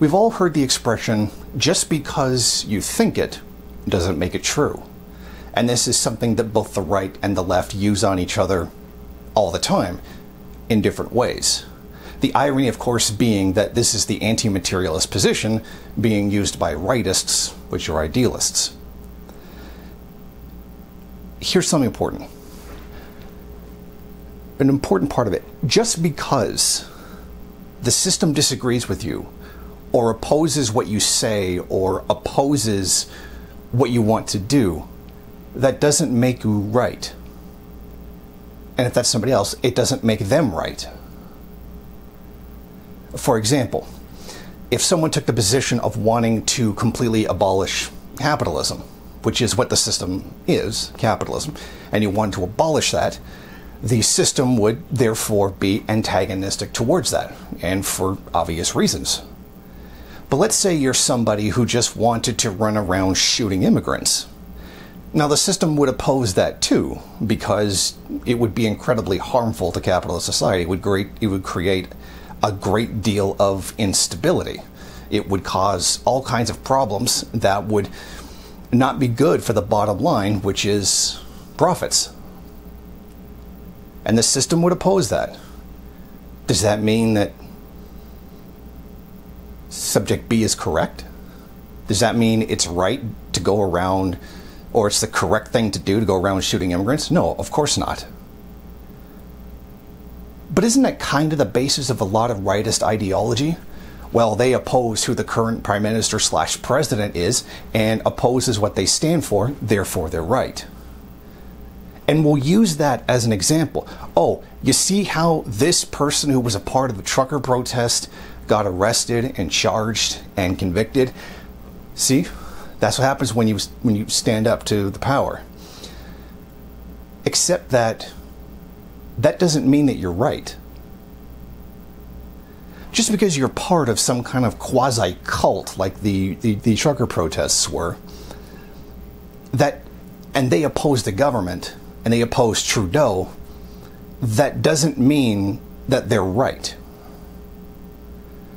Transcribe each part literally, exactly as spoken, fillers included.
We've all heard the expression, just because you think it doesn't make it true. And this is something that both the right and the left use on each other all the time in different ways. The irony, of course, being that this is the anti-materialist position being used by rightists, which are idealists. Here's something important. An important part of it. Just because the system disagrees with you or opposes what you say or opposes what you want to do, that doesn't make you right. And if that's somebody else, it doesn't make them right. For example, if someone took the position of wanting to completely abolish capitalism, which is what the system is, capitalism, and you want to abolish that, the system would therefore be antagonistic towards that, and for obvious reasons. But let's say you're somebody who just wanted to run around shooting immigrants. Now, the system would oppose that too, because it would be incredibly harmful to capitalist society. It would create, it would create a great deal of instability. It would cause all kinds of problems that would not be good for the bottom line, which is profits. And the system would oppose that. Does that mean that subject B is correct? Does that mean it's right to go around, or it's the correct thing to do to go around shooting immigrants? No, of course not. But isn't that kind of the basis of a lot of rightist ideology? Well, they oppose who the current prime minister slash president is and opposes what they stand for, therefore they're right. And we'll use that as an example. Oh, you see how this person who was a part of the trucker protest got arrested and charged and convicted? See, that's what happens when you, when you stand up to the power. Except that that doesn't mean that you're right. Just because you're part of some kind of quasi-cult like the, the, the trucker protests were, that, and they opposed the government, and they opposed Trudeau, that doesn't mean that they're right.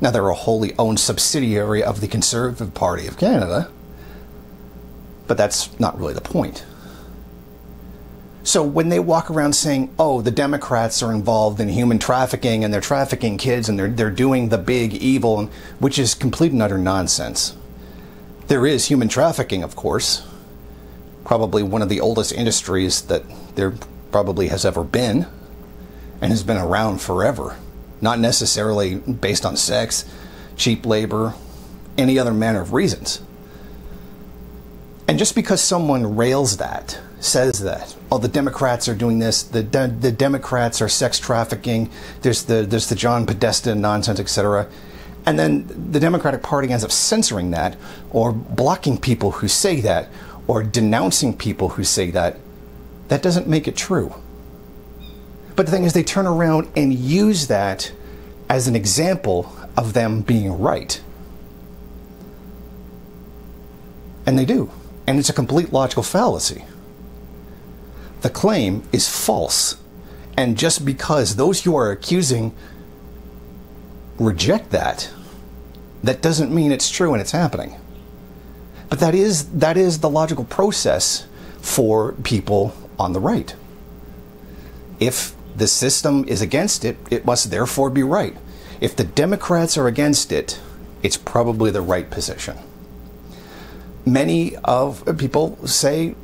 Now, they're a wholly owned subsidiary of the Conservative Party of Canada, but that's not really the point. So when they walk around saying, oh, the Democrats are involved in human trafficking and they're trafficking kids and they're, they're doing the big evil, which is complete and utter nonsense. There is human trafficking, of course. Probably one of the oldest industries that there probably has ever been and has been around forever. Not necessarily based on sex, cheap labor, any other manner of reasons. And just because someone rails that, says that, oh, the Democrats are doing this, the de the Democrats are sex trafficking, there's the there's the John Podesta nonsense, et cetera, and then the Democratic Party ends up censoring that, or blocking people who say that, or denouncing people who say that, that doesn't make it true. But the thing is, they turn around and use that as an example of them being right. And they do. And it's a complete logical fallacy. The claim is false. And just because those you are accusing reject that, that doesn't mean it's true and it's happening. But that is, that is the logical process for people on the right. If the system is against it, it must therefore be right. If the Democrats are against it, it's probably the right position. Many of people say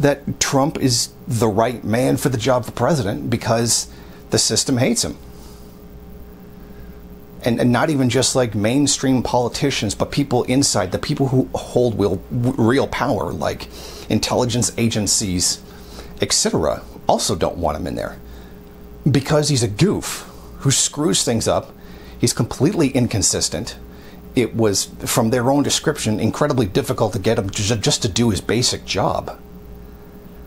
that Trump is the right man for the job of president because the system hates him. And, and not even just like mainstream politicians, but people inside, the people who hold real, real power, like intelligence agencies, et cetera, also don't want him in there because he's a goof who screws things up. He's completely inconsistent. It was, from their own description, incredibly difficult to get him just to do his basic job.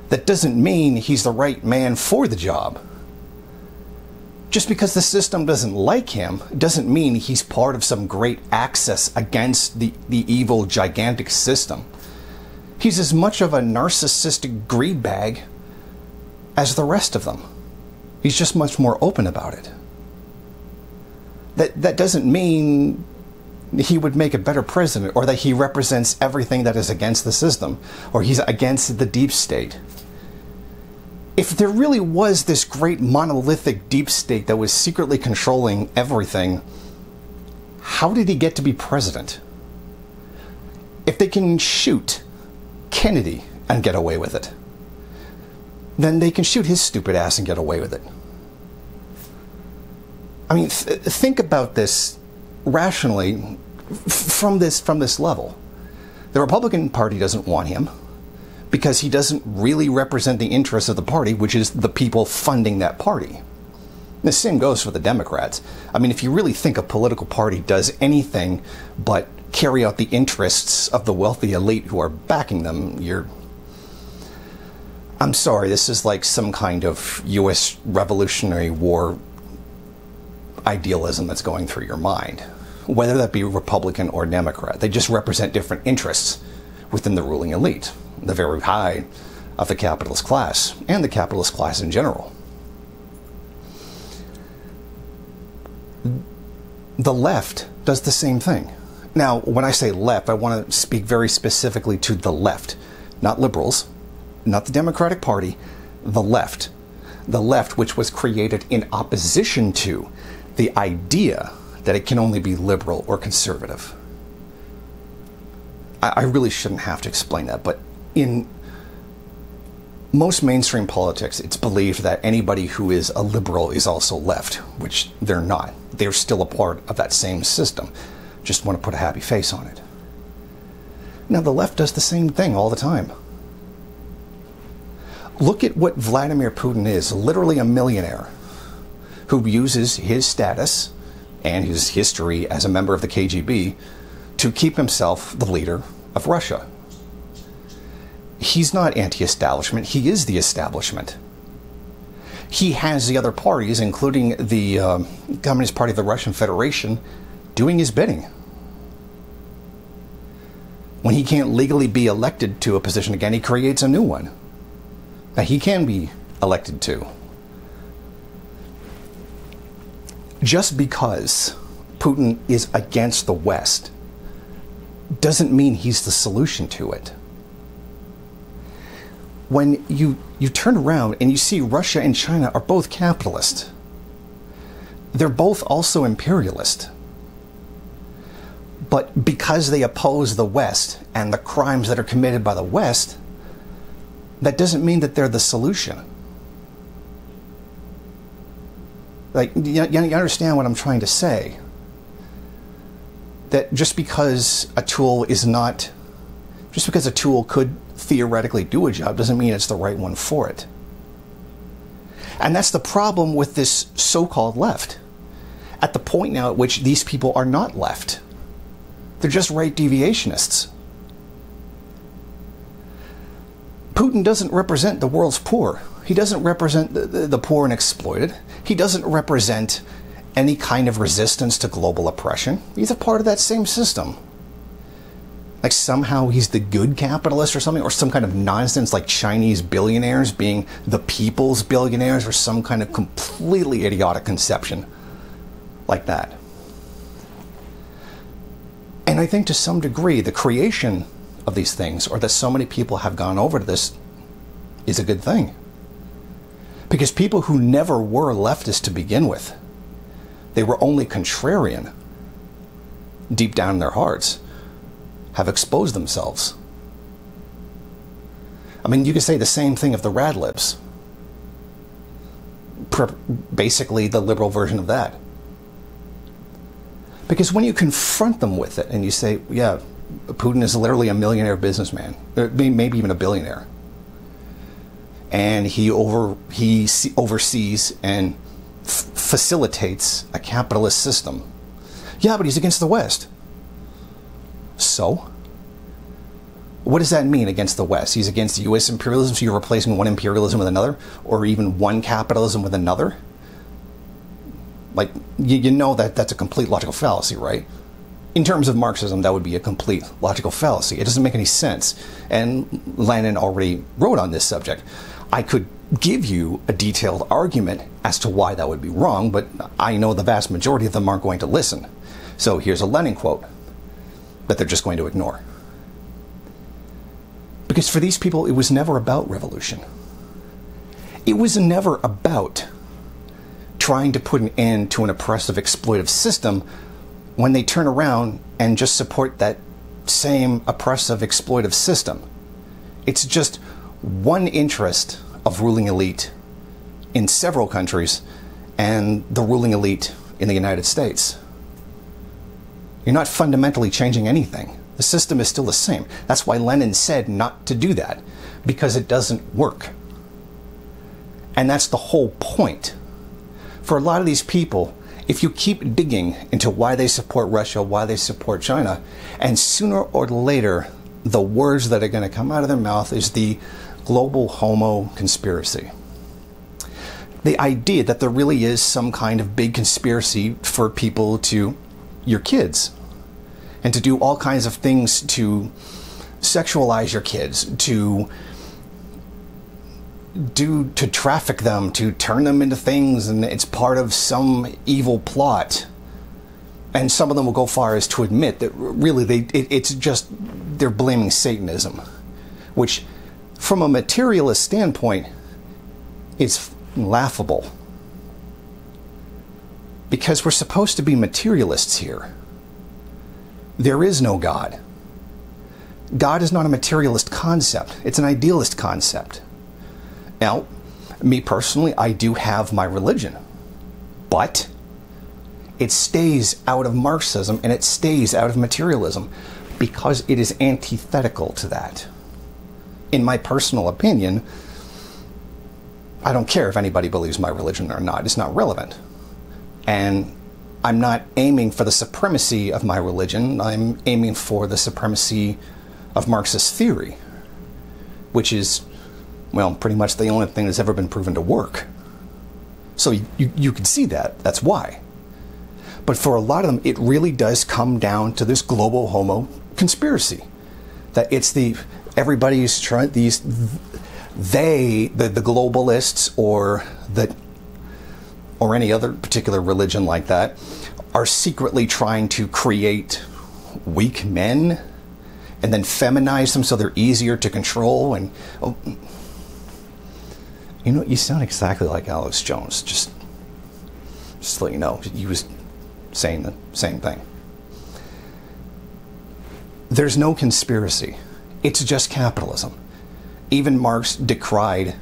That doesn't mean he's the right man for the job. Just because the system doesn't like him doesn't mean he's part of some great axis against the, the evil, gigantic system. He's as much of a narcissistic greed bag as the rest of them. He's just much more open about it. That, that doesn't mean he would make a better president, or that he represents everything that is against the system, or he's against the deep state. If there really was this great monolithic deep state that was secretly controlling everything, how did he get to be president? If they can shoot Kennedy and get away with it, then they can shoot his stupid ass and get away with it. I mean, th think about this rationally from this, from this level. The Republican Party doesn't want him because he doesn't really represent the interests of the party, which is the people funding that party. The same goes for the Democrats. I mean, if you really think a political party does anything but carry out the interests of the wealthy elite who are backing them, you're... I'm sorry, this is like some kind of U S Revolutionary War idealism that's going through your mind, whether that be Republican or Democrat. They just represent different interests within the ruling elite, the very high of the capitalist class, and the capitalist class in general. The left does the same thing. Now, when I say left, I want to speak very specifically to the left, not liberals, not the Democratic Party, the left. The left, which was created in opposition to the idea that it can only be liberal or conservative. I, I really shouldn't have to explain that, but in most mainstream politics, it's believed that anybody who is a liberal is also left, which they're not. They're still a part of that same system. Just want to put a happy face on it. Now, the left does the same thing all the time. Look at what Vladimir Putin is, literally a millionaire who uses his status and his history as a member of the K G B to keep himself the leader of Russia. He's not anti-establishment, he is the establishment. He has the other parties, including the um, Communist Party of the Russian Federation, doing his bidding. When he can't legally be elected to a position again, he creates a new one that he can be elected to. Just because Putin is against the West doesn't mean he's the solution to it. When you, you turn around and you see Russia and China are both capitalist, they're both also imperialist. But because they oppose the West and the crimes that are committed by the West, that doesn't mean that they're the solution. Like, you understand what I'm trying to say? That just because a tool is not, just because a tool could theoretically do a job doesn't mean it's the right one for it. And that's the problem with this so-called left. At the point now at which these people are not left. They're just right deviationists. Putin doesn't represent the world's poor. He doesn't represent the, the poor and exploited. He doesn't represent any kind of resistance to global oppression. He's a part of that same system. Like somehow he's the good capitalist or something, or some kind of nonsense like Chinese billionaires being the people's billionaires or some kind of completely idiotic conception like that. And I think to some degree, the creation of these things, or that so many people have gone over to this, is a good thing. Because people who never were leftist to begin with, they were only contrarian, deep down in their hearts, have exposed themselves. I mean, you could say the same thing of the Radlibs. Basically the liberal version of that. Because when you confront them with it and you say, yeah, Putin is literally a millionaire businessman, maybe even a billionaire, and he over he oversees and f facilitates a capitalist system. Yeah, but he's against the West. So? What does that mean, against the West? He's against U S imperialism, so you're replacing one imperialism with another, or even one capitalism with another? Like, you, you know that that's a complete logical fallacy, right? In terms of Marxism, that would be a complete logical fallacy. It doesn't make any sense. And Lenin already wrote on this subject. I could give you a detailed argument as to why that would be wrong, but I know the vast majority of them aren't going to listen. So here's a Lenin quote. that they're just going to ignore. Because for these people, it was never about revolution. It was never about trying to put an end to an oppressive, exploitive system when they turn around and just support that same oppressive, exploitive system. It's just one interest of ruling elite in several countries and the ruling elite in the United States. You're not fundamentally changing anything. The system is still the same. That's why Lenin said not to do that, because it doesn't work. And that's the whole point. For a lot of these people, if you keep digging into why they support Russia, why they support China, and sooner or later, the words that are going to come out of their mouth is the global homo conspiracy. The idea that there really is some kind of big conspiracy for people to, your kids, and to do all kinds of things to sexualize your kids, to do, to traffic them, to turn them into things, and it's part of some evil plot. And some of them will go far as to admit that really they, it, it's just, they're blaming Satanism, which from a materialist standpoint is laughable. Because we're supposed to be materialists here. There is no God. God is not a materialist concept. It's an idealist concept. Now, me personally, I do have my religion, but it stays out of Marxism and it stays out of materialism because it is antithetical to that. In my personal opinion, I don't care if anybody believes my religion or not. It's not relevant. And I'm not aiming for the supremacy of my religion. I'm aiming for the supremacy of Marxist theory, which is, well, pretty much the only thing that's ever been proven to work. So you, you, you can see that. That's why. But for a lot of them, it really does come down to this global homo conspiracy. That it's the, everybody's trying, these, they, the, the globalists or the, or any other particular religion like that, are secretly trying to create weak men and then feminize them so they're easier to control. And oh, you know, you sound exactly like Alex Jones. Just, just to let you know, he was saying the same thing. There's no conspiracy. It's just capitalism. Even Marx decried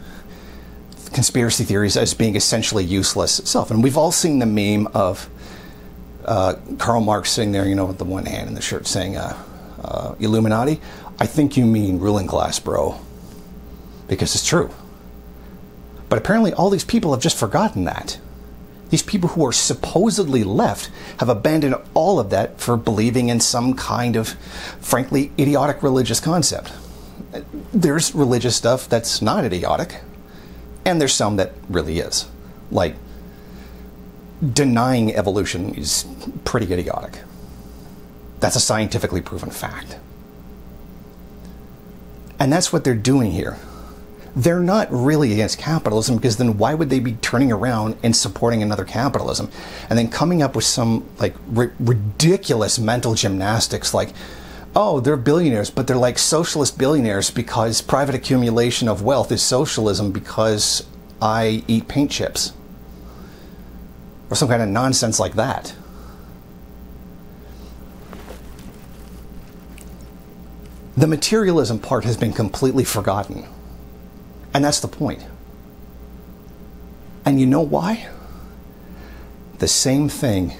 conspiracy theories as being essentially useless itself. And we've all seen the meme of uh, Karl Marx sitting there, you know, with the one hand in the shirt saying, uh, uh, Illuminati, I think you mean ruling class, bro. Because it's true. But apparently all these people have just forgotten that. These people who are supposedly left have abandoned all of that for believing in some kind of, frankly, idiotic religious concept. There's religious stuff that's not idiotic, and there's some that really is. Like, denying evolution is pretty idiotic. That's a scientifically proven fact. And that's what they're doing here. They're not really against capitalism, because then why would they be turning around and supporting another capitalism? And then coming up with some like ri- ridiculous mental gymnastics like, oh, they're billionaires, but they're like socialist billionaires because private accumulation of wealth is socialism because I eat paint chips. Or some kind of nonsense like that. The materialism part has been completely forgotten. And that's the point. And you know why? The same thing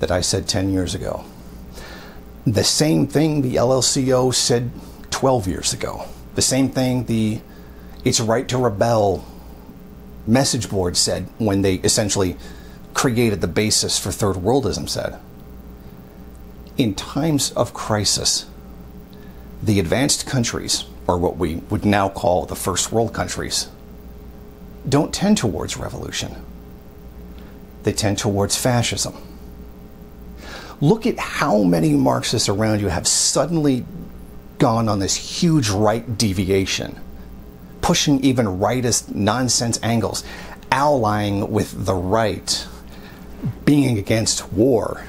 that I said ten years ago. The same thing the L L C O said twelve years ago. The same thing the It's Right to Rebel message board said when they essentially created the basis for third worldism said. In times of crisis, the advanced countries, or what we would now call the first world countries, don't tend towards revolution. They tend towards fascism. Look at how many Marxists around you have suddenly gone on this huge right deviation, pushing even rightist nonsense angles, allying with the right, being against war,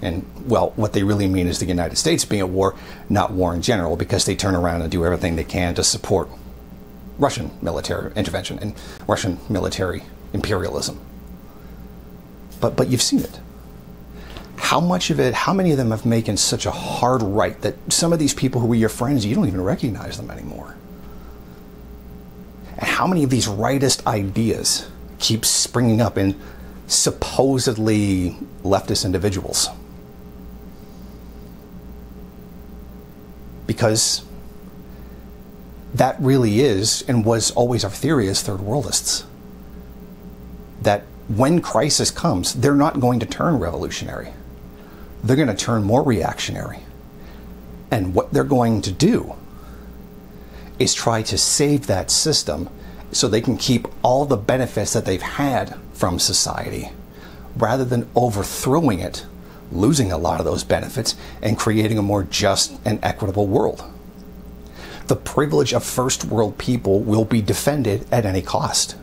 And, well, what they really mean is the United States being at war, not war in general, because they turn around and do everything they can to support Russian military intervention and Russian military imperialism. But, but you've seen it. How much of it, how many of them have making such a hard right that some of these people who were your friends, you don't even recognize them anymore? And how many of these rightist ideas keep springing up in supposedly leftist individuals? Because that really is and was always our theory as third worldists. That when crisis comes, they're not going to turn revolutionary. They're going to turn more reactionary. And what they're going to do is try to save that system so they can keep all the benefits that they've had from society, rather than overthrowing it, losing a lot of those benefits, and creating a more just and equitable world. The privilege of first world people will be defended at any cost.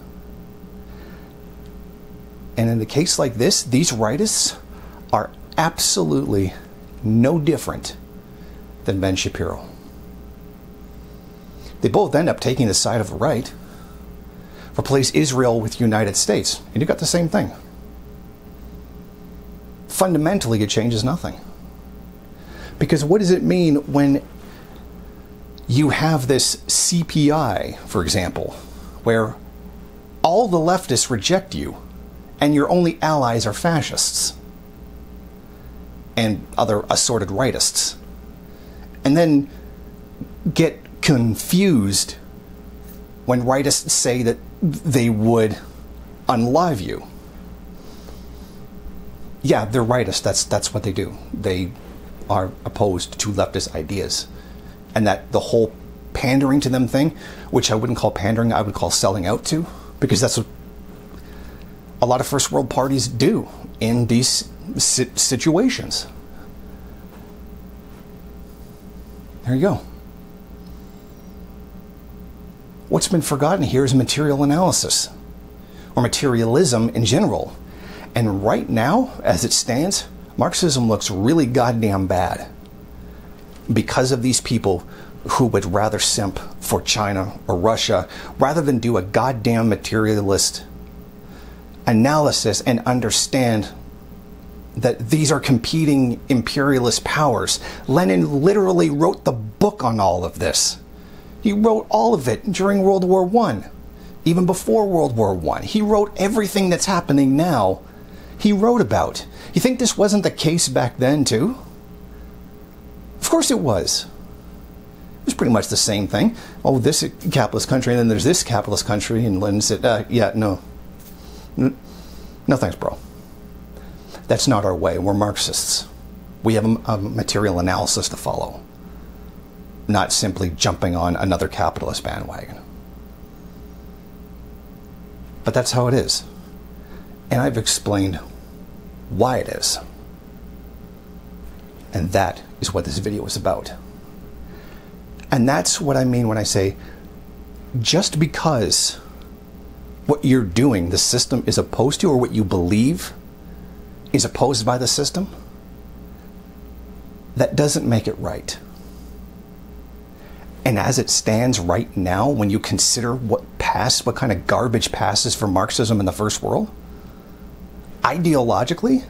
And in a case like this, these rightists are absolutely no different than Ben Shapiro. They both end up taking the side of the right, replace Israel with United States, and you got the same thing. Fundamentally, it changes nothing. Because what does it mean when you have this C P I, for example, where all the leftists reject you, and your only allies are fascists and other assorted rightists, and then get confused when rightists say that they would unlive you? Yeah, they're rightists. That's, that's what they do. They are opposed to leftist ideas. And that the whole pandering to them thing, which I wouldn't call pandering, I would call selling out to, because that's what a lot of first world parties do in these situations. There you go. What's been forgotten here is material analysis, or materialism in general. And right now, as it stands, Marxism looks really goddamn bad because of these people who would rather simp for China or Russia rather than do a goddamn materialist analysis and understand that these are competing imperialist powers. Lenin literally wrote the book on all of this. He wrote all of it during World War One, even before World War One. He wrote everything that's happening now, he wrote about. You think this wasn't the case back then too? Of course it was. It was pretty much the same thing. Oh, this capitalist country, and then there's this capitalist country, and Lenin said, uh, yeah, no. No thanks, bro. That's not our way. We're Marxists. We have a, a material analysis to follow, not simply jumping on another capitalist bandwagon. But that's how it is. And I've explained why it is. And that is what this video is about. And that's what I mean when I say, just because what you're doing, the system is opposed to, or what you believe is opposed by the system, that doesn't make it right. And as it stands right now, when you consider what passed, what kind of garbage passes for Marxism in the first world, ideologically,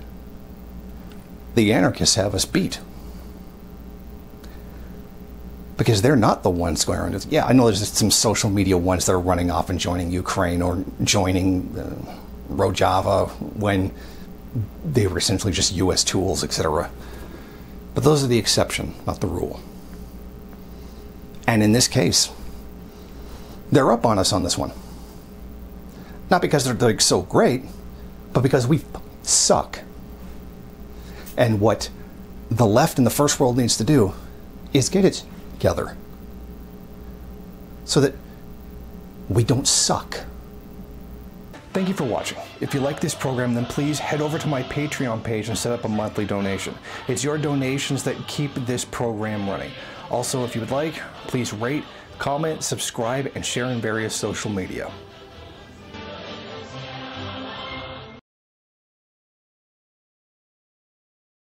the anarchists have us beat. Because they're not the ones squaring it. Yeah, I know there's some social media ones that are running off and joining Ukraine or joining uh, Rojava when they were essentially just U S tools, et cetera. But those are the exception, not the rule. And in this case, they're up on us on this one. Not because they're like so great, but because we suck. And what the left and the first world needs to do is get it together so that we don't suck. Thank you for watching. If you like this program, then please head over to my Patreon page and set up a monthly donation. It's your donations that keep this program running. Also, if you would like, please rate, comment, subscribe, and share in various social media.